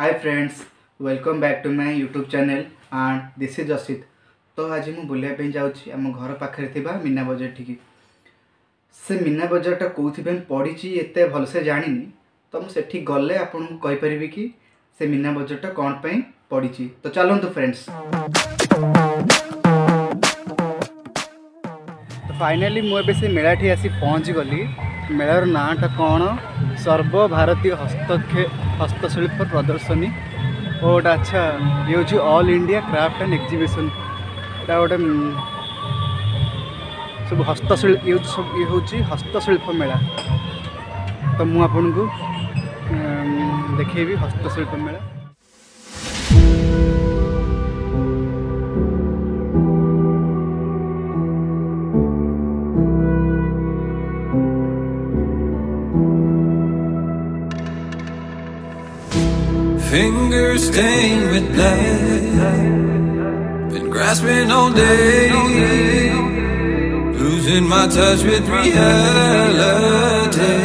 Hi friends welcome back to my YouTube channel and this is Asit. तो आज मुझे बुलाई जाऊँ आम घर पाखे मीना बजार ठीक से मीना बजारटा कौन पड़ी एत भलसे जानी तो मुझे गले आपपारि कि से मीना बजारटा कौन पर पड़ी। तो चलतु फ्रेंड्स, तो फाइनाली मुझे से मेला आसी पहुँची गली। मेलार नाटा कौन सर्व भारतीय हस्तशिल्प प्रदर्शनी और अच्छा ये हूँ all India craft and exhibition. यहाँ गोटे सब हस्तशिल्प ये हूँ हस्तशिल्प मेला। तो मुझे देखेबी हस्तशिल्प मेला। Fingers stained with blood, been grasping all day, losing my touch with reality.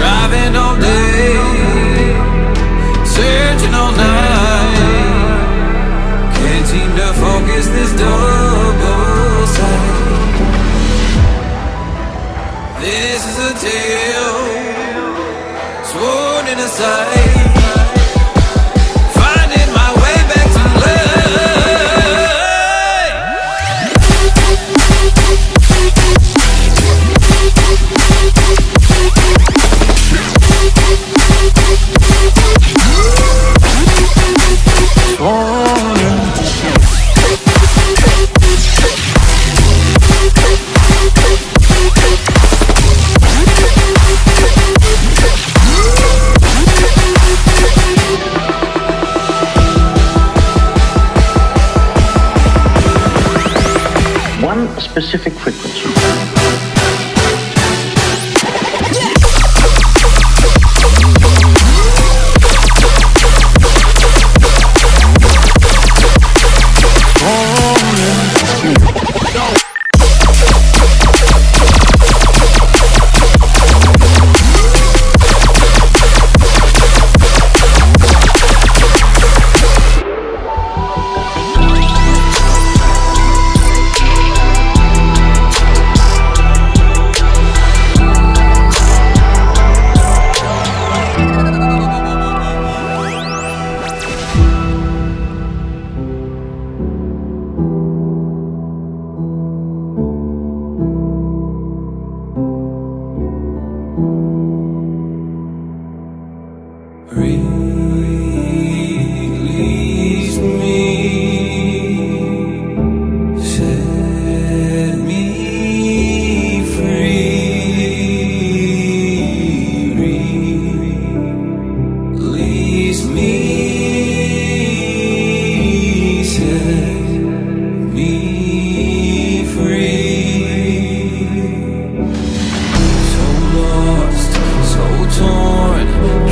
Driving all day, searching all night, can't seem to focus this double sight. This is a tale sworn in a sight, finding my way back to life. Sworn in a specific frequency.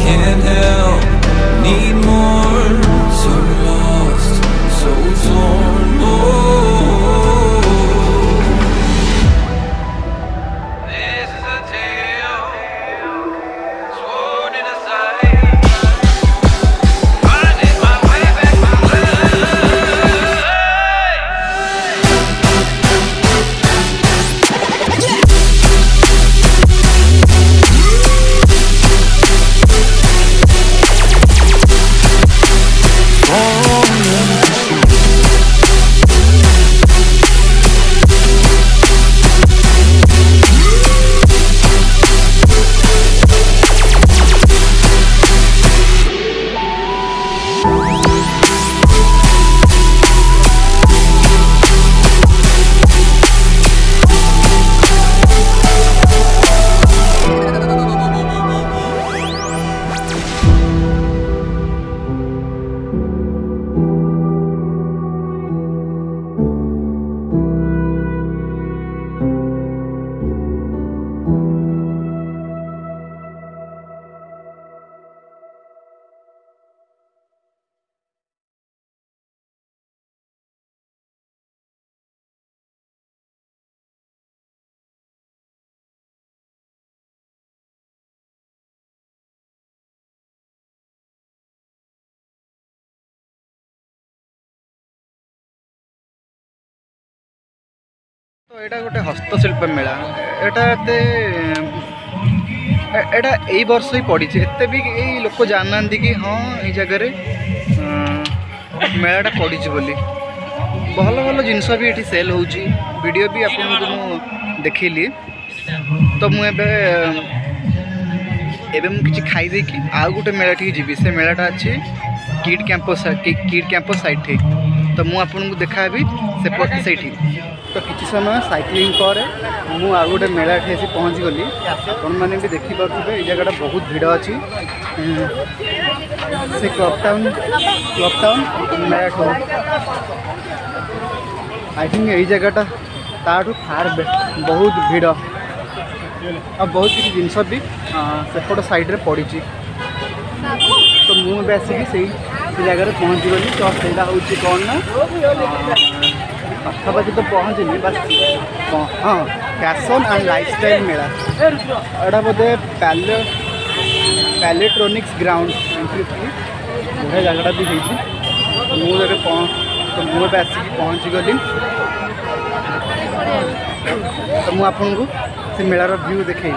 Can't help तो यहाँ गोटे हस्तशिल्प मेला ये बर्ष ही पड़ी एत भी लोक जाना कि हाँ ये जगार मेलाटा पड़ी बोली भल भल जिनस भी ये सेल होडियो भी आपको देखली तो मुझे खाई कि आउ गोटे मेला ठीक जी से मेलाटा अच्छे किड कैंपस साइड ठीक तो मुझे देखा से तो किसी समय साइक्लिंग पर मुझे आउ गोटे मेला आसी पहुँच गली आपण मैंने भी देखिपे ये जगह बहुत भिड़ अच्छी से क्लब टाउन मेला आई थिंक यही जगहटा ताठू फार बहुत भिड़ और बहुत किसी जिनस भी सेपट साइड पड़ी तो मुझे आसिक से जगार पहुँच गली तो सैटा हूँ कौन ना पखापाखि तो पहुँचनी बस हाँ fashion and lifestyle Mela Etah Bodhe पैलेट्रोनिक्स ground बढ़िया जगहटा भी मुझे तो मुझे आसिक पहुँची गली तो मुझे से मेलार व्यू देखी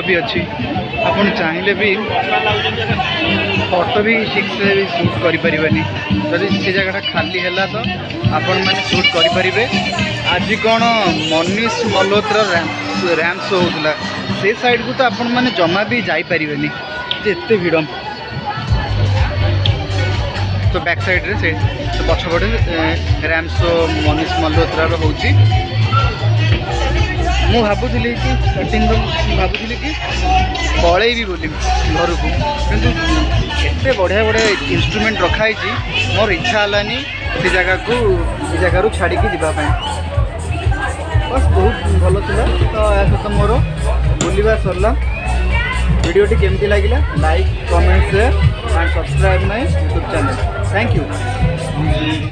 जगह भी अच्छी आप चाहिए भी फोटो भी ठीक से सुट करें जब से जगह खाली है तो आपण मैंने सुट करें। आज कौन मनीष मल्होत्रा रैंप शो होता से साइड को तो आपण मैंने जमा भी जापारे एत भिड़ तो बैक साइड से पछपटे रैंप शो मनीष मल्होत्रा हो मुझे भावुली कि कटिंग भावुली कि पलैबी बोली घर को कितने बढ़िया बढ़िया इन्स्ट्रुमेंट रखाई मोर इच्छा हलानी से जगह को छाड़ी जावाई बस बहुत भल था तो या सहित मोर बुलवा सरला वीडियोटी केमती लगे like comment share and subscribe my YouTube channel. Thank you.